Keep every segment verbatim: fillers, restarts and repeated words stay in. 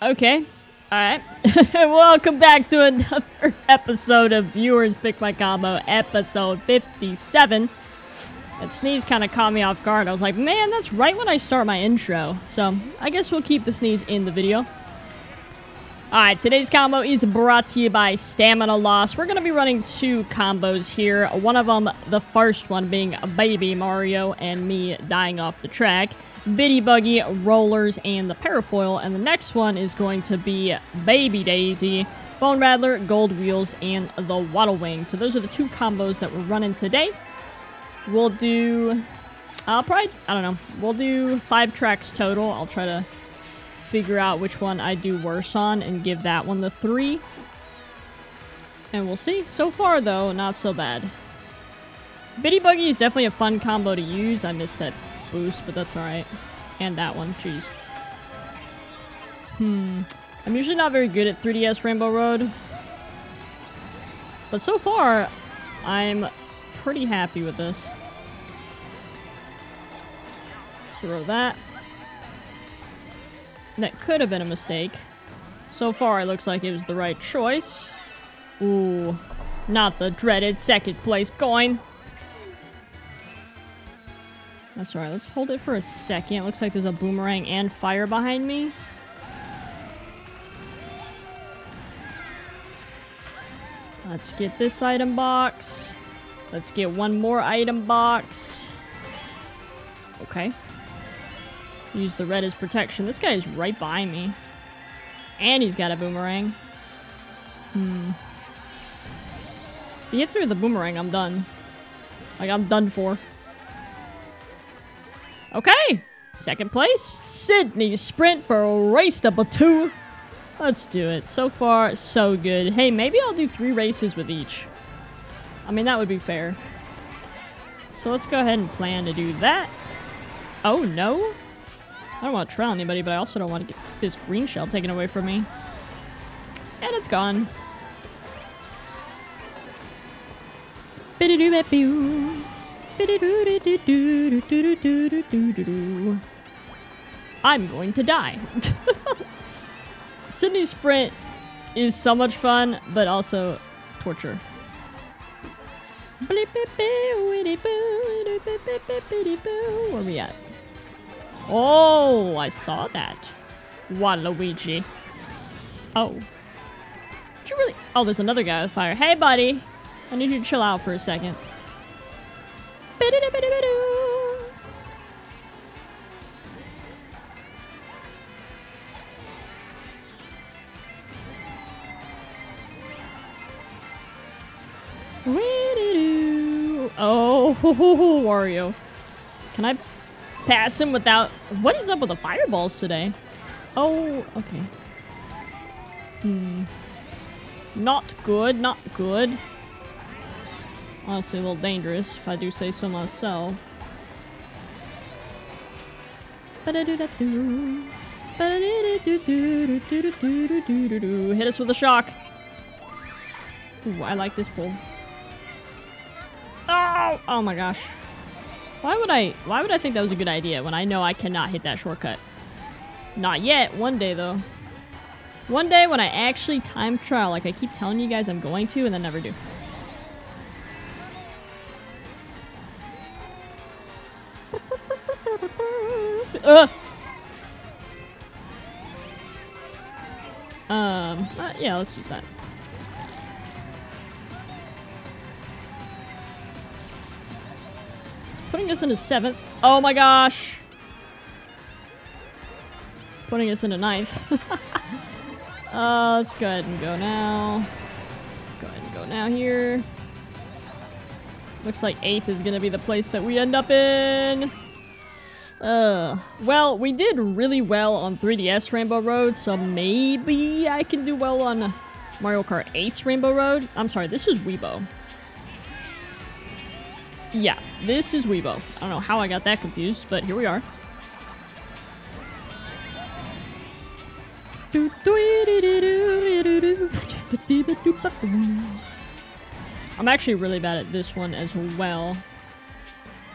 Okay. Alright. Welcome back to another episode of Viewers Pick My Combo, episode fifty-seven. That sneeze kind of caught me off guard. I was like, man, that's right when I start my intro. So, I guess we'll keep the sneeze in the video. Alright, today's combo is brought to you by Stamina Loss. We're going to be running two combos here. One of them, the first one, being Baby Mario and me dying off the track. Bitty Buggy, Rollers, and the Parafoil. And the next one is going to be Baby Daisy, Bone Rattler, Gold Wheels, and the Waddle Wing. So those are the two combos that we're running today. We'll do... I'll probably... I don't know. We'll do five tracks total. I'll try to figure out which one I do worse on and give that one the three. And we'll see. So far, though, not so bad. Bitty Buggy is definitely a fun combo to use. I missed that boost, but that's alright. And that one. Jeez. Hmm. I'm usually not very good at three D S Rainbow Road. But so far, I'm pretty happy with this. Throw that. That could have been a mistake. So far, it looks like it was the right choice. Ooh. Not the dreaded second place coin. That's alright. Let's hold it for a second. It looks like there's a boomerang and fire behind me. Let's get this item box. Let's get one more item box. Okay. Use the red as protection. This guy is right by me. And he's got a boomerang. Hmm. If he hits me with a boomerang, I'm done. Like, I'm done for. Okay! Second place. Sydney Sprint for race number two. Let's do it. So far, so good. Hey, maybe I'll do three races with each. I mean, that would be fair. So let's go ahead and plan to do that. Oh, no? I don't want to trail anybody, but I also don't want to get this green shell taken away from me. And it's gone. I'm going to die. Sydney Sprint is so much fun, but also torture. Where we at? Oh, I saw that. Waluigi. Oh. Did you really? Oh, there's another guy with fire. Hey, buddy. I need you to chill out for a second. Oh, Wario. Can I pass him without... What is up with the fireballs today? Oh, okay. Hmm. Not good, not good. Honestly, a little dangerous, if I do say so myself. Hit us with a shock. Ooh, I like this pull. Oh! Oh my gosh. Why would I why would I think that was a good idea when I know I cannot hit that shortcut? Not yet. One day, though. One day when I actually time trial, like I keep telling you guys I'm going to, and I never do. Ugh. Um, uh, yeah, let's use that. Putting us into seventh. Oh my gosh. Putting us into ninth. uh, let's go ahead and go now. Go ahead and go now here. Looks like eighth is going to be the place that we end up in. Uh, well, we did really well on three D S Rainbow Road, so maybe I can do well on Mario Kart eight's Rainbow Road. I'm sorry, this is Weebo. Yeah, this is Weebo. I don't know how I got that confused, but here we are. I'm actually really bad at this one as well.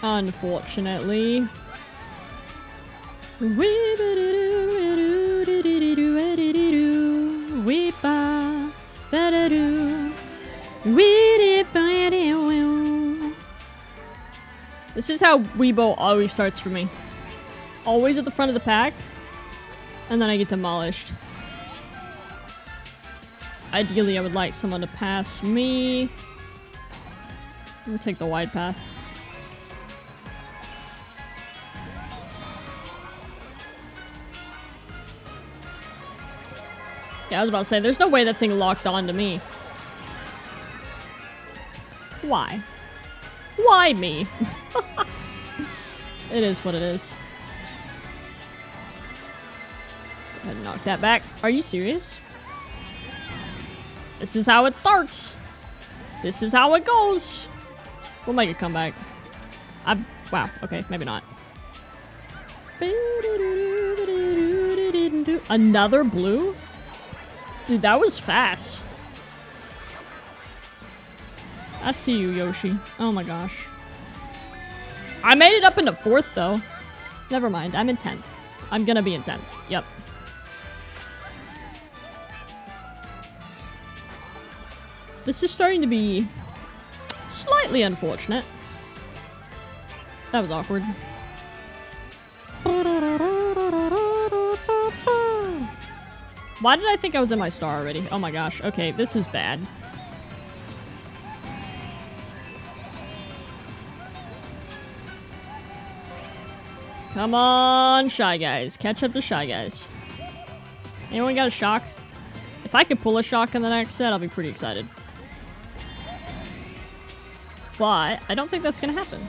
Unfortunately. is how Weebo always starts for me. Always at the front of the pack. And then I get demolished. Ideally, I would like someone to pass me. I'm gonna take the wide path. Yeah, I was about to say, there's no way that thing locked on to me. Why? Why me? It is what it is. Go ahead and knock that back. Are you serious? This is how it starts. This is how it goes. We'll make a comeback. I wow. Okay, maybe not. Another blue? Dude, that was fast. I see you, Yoshi. Oh my gosh. I made it up into fourth, though. Never mind. I'm in tenth. I'm gonna be in tenth. Yep. This is starting to be slightly unfortunate. That was awkward. Why did I think I was in my star already? Oh my gosh. Okay, this is bad. Come on, Shy Guys. Catch up to Shy Guys. Anyone got a shock? If I could pull a shock in the next set, I'll be pretty excited. But I don't think that's gonna happen.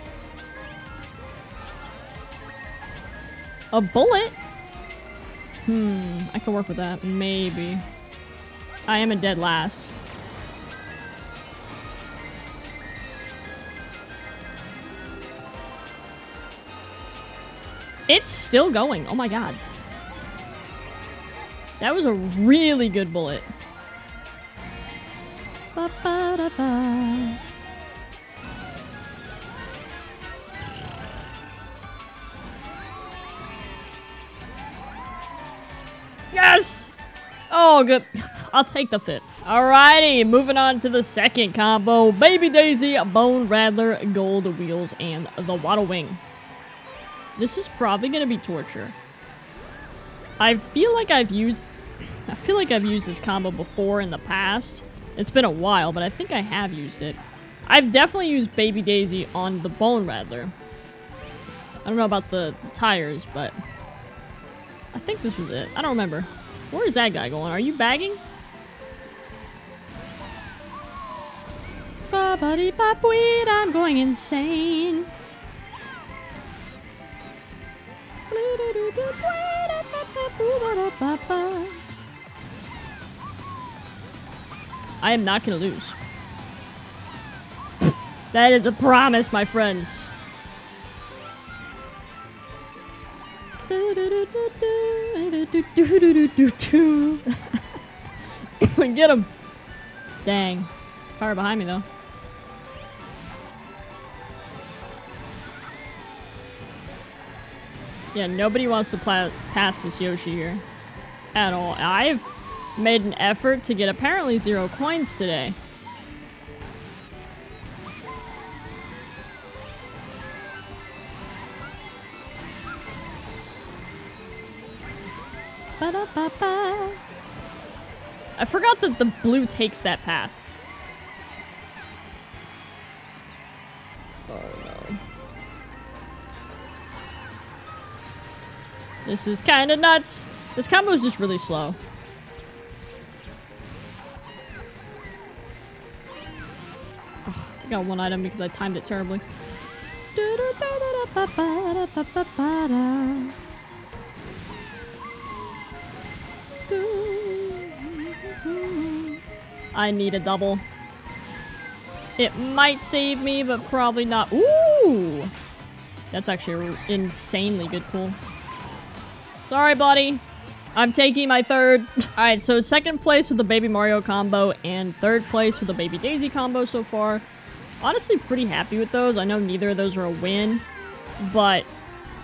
A bullet? Hmm, I could work with that. Maybe. I am a dead last. It's still going. Oh my god. That was a really good bullet. Ba -ba -da -ba. Yes! Oh, good. I'll take the fifth. Alrighty, moving on to the second combo. Baby Daisy, Bone Rattler, Gold Wheels, and the Waddle Wing. This is probably gonna be torture. I feel like I've used I feel like I've used this combo before in the past. It's been a while, but I think I have used it. I've definitely used Baby Daisy on the Bone Rattler. I don't know about the tires, but I think this was it. I don't remember. Where is that guy going? Are you bagging? Ba-ba-dee-bop-weed, I'm going insane. I am not gonna lose. That is a promise, my friends. Get him! Dang. Fire behind me, though. Yeah, nobody wants to pla pass this Yoshi here at all. I've made an effort to get apparently zero coins today. Ba-da-ba-ba. I forgot that the blue takes that path. Oh no. This is kind of nuts. This combo is just really slow. Ugh, I got one item because I timed it terribly. I need a double. It might save me, but probably not. Ooh! That's actually an insanely good pull. Sorry, buddy. I'm taking my third. Alright, so second place with the Baby Mario combo and third place with the Baby Daisy combo so far. Honestly, pretty happy with those. I know neither of those are a win, but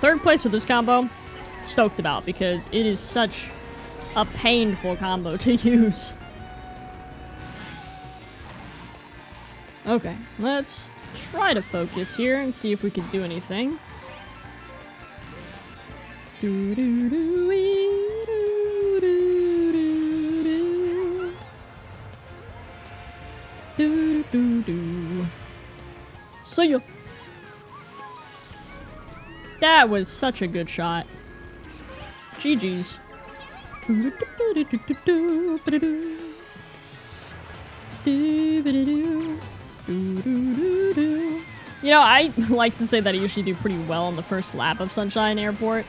third place with this combo, stoked about because it is such a painful combo to use. Okay, let's try to focus here and see if we can do anything. Do do do wee, do do do do do do do. See ya. That was such a good shot. G G's. Do do do do do do do. Do, do, do, do. You know, I like to say that I usually do pretty well on the first lap of Sunshine Airport,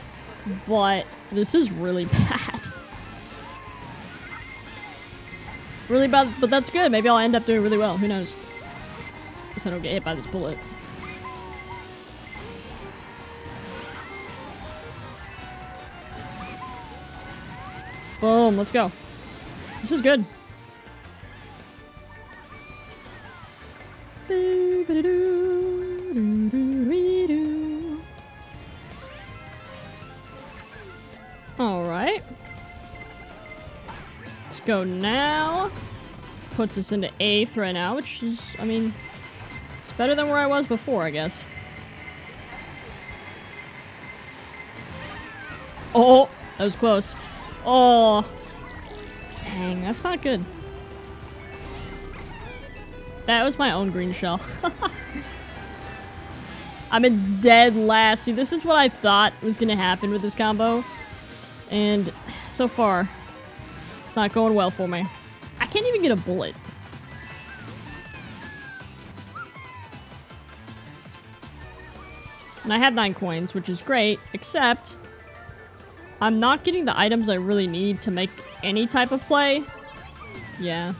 but this is really bad. Really bad, but that's good. Maybe I'll end up doing really well. Who knows? Guess I don't get hit by this bullet. Boom, let's go. This is good. Alright. Let's go now. Puts us into eighth right now, which is, I mean, it's better than where I was before, I guess. Oh, that was close. Oh. Dang, that's not good. That was my own green shell. I'm in dead last. See, this is what I thought was going to happen with this combo. And so far, it's not going well for me. I can't even get a bullet. And I have nine coins, which is great, except I'm not getting the items I really need to make any type of play. Yeah,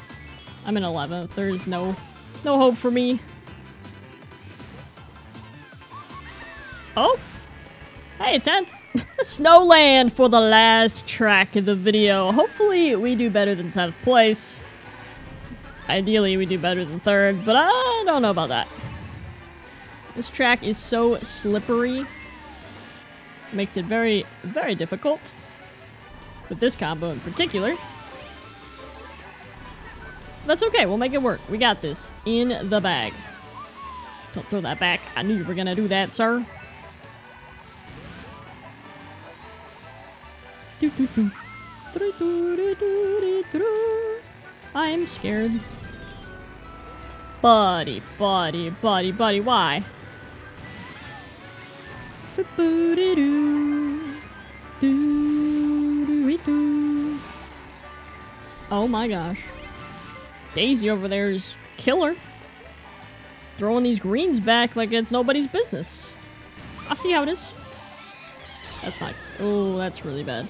I'm in eleventh. There is no, no hope for me. Oh! Hey, it's tenth! Snowland for the last track of the video. Hopefully we do better than tenth place. Ideally we do better than third, but I don't know about that. This track is so slippery. Makes it very, very difficult. With this combo in particular. That's okay, we'll make it work. We got this. In the bag. Don't throw that back. I knew you were gonna do that, sir. I'm scared. Buddy, buddy, buddy, buddy, why? Oh my gosh. Daisy over there is killer. Throwing these greens back like it's nobody's business. I see how it is. That's not... Oh, that's really bad.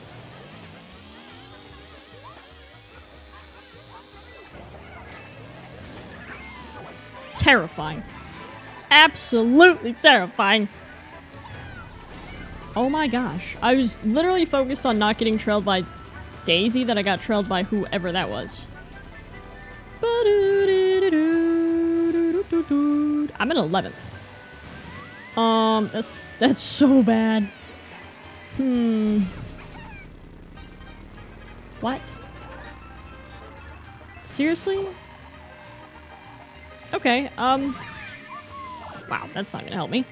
Terrifying. Absolutely terrifying. Oh my gosh. I was literally focused on not getting trailed by Daisy that I got trailed by whoever that was. I'm in eleventh. Um, that's that's so bad. Hmm. What? Seriously? Okay, um... Wow, that's not gonna help me.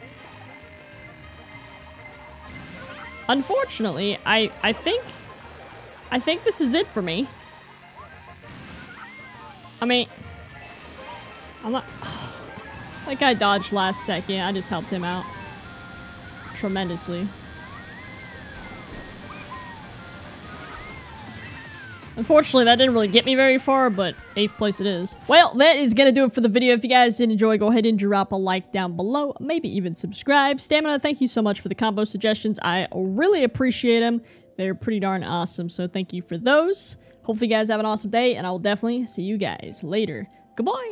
Unfortunately, I, I think... I think this is it for me. I mean... I'm not... Like, I dodged last second. I just helped him out. Tremendously. Unfortunately, that didn't really get me very far, but eighth place it is. Well, that is going to do it for the video. If you guys did enjoy, go ahead and drop a like down below. Maybe even subscribe. Stamina, thank you so much for the combo suggestions. I really appreciate them. They're pretty darn awesome, so thank you for those. Hopefully you guys have an awesome day, and I will definitely see you guys later. Goodbye!